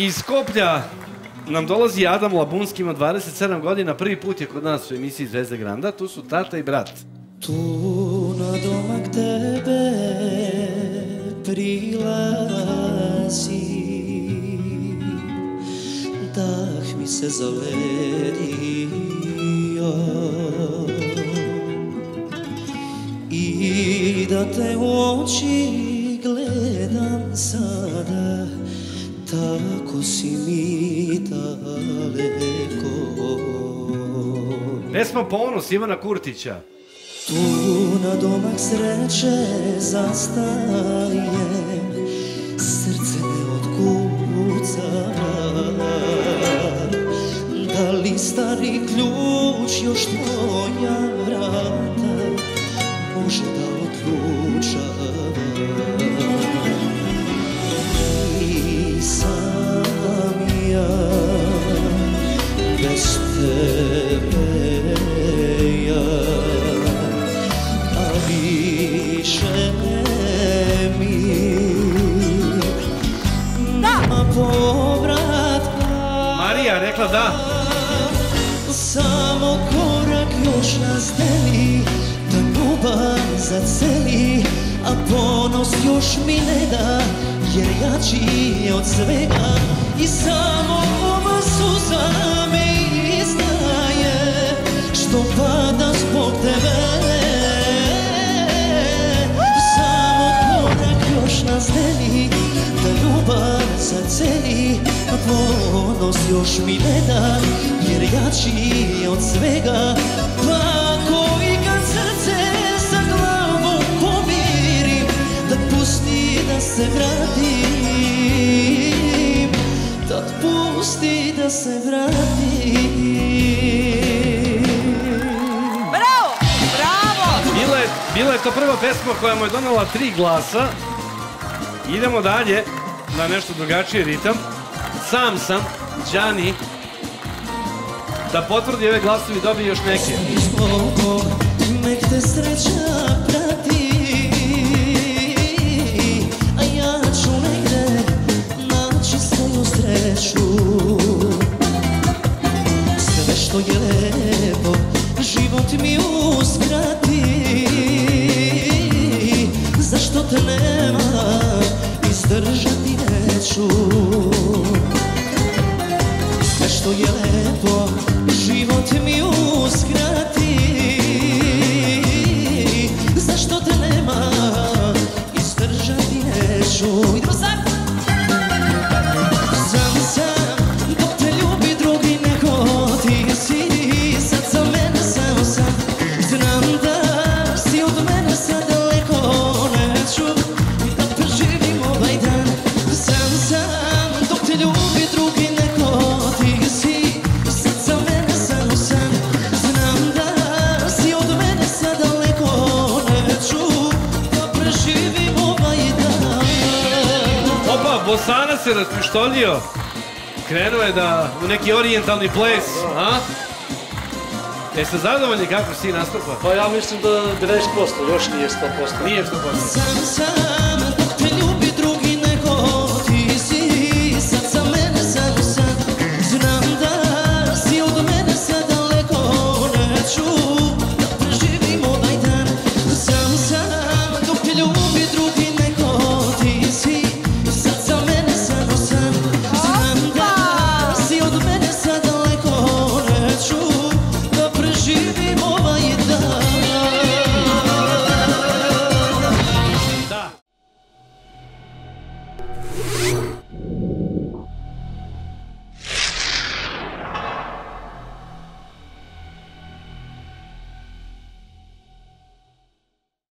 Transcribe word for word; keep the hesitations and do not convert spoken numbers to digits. Iz Skoplja nam dolazi Adam Labunski, ima dvadeset sedam godina, prvi put je kod nas u emisiji Zvezde Granda, tu su tata i brat. Tu na domak tebe prilazi, dah mi se zaledio i da te oči gledam sada, tako si mi daleko. Pesma Ponos Ivana Kurtića. Tu na domak sreće zastajem, srce me odkuca. Da li stari ključ još tvoja vrata može da odluča? Nisam ja bez tebe ja, a više mi nema povratka. Marija rekla da. Samo korak još nas deli, da ljubav zaceli, a ponos još mi ne da, jer jači od svega. I samo ova suza me izdaje, što pada zbog tebe. Samo korak još nas deli, da ljubav zaceli, a ponos još mi ne da, jer jači od svega. Pa koji kad srce sa glavom pomirim, da pusti da se vratim, da pusti da se vratim. Bravo! Bravo! Bila je, bila je to prva pesma koja mu je donala tri glasa. Idemo dalje na nešto drugačiji ritam. Sam sam, Đani, da potvrdi ove glasovi, dobi još neke. Bogo, nek te sreća prati, a ja ću negde naći svoju sreću. Sve što je lepo, život mi uskrati. Zašto te nema, izdržati neću. Sve što je lepo, život mi uskrati. Zašto te nema, izdržati neću. Idemo sam! Sam sam, dok te ljubi drugi neko ti si. Sad za mene sam sam, znam da si od mene sad daleko. Neću da preživim ovaj dan. Sam sam, dok te ljubi drugi neko ti si. Bosana se raspištolio, krenuo je da u neki orijentalni ples, a? Jeste zadovoljni kako si nastupa? Pa ja mislim da devedeset posto, još nije sto posto. Nije sto posto. Sam sam, dok te ljubi drugi nego ti si, sad za mene sad sad, znam da si od mene sad daleko, neću da preživim ovaj dan. Sam sam, dok te ljubi drugi nego ti si. Woo!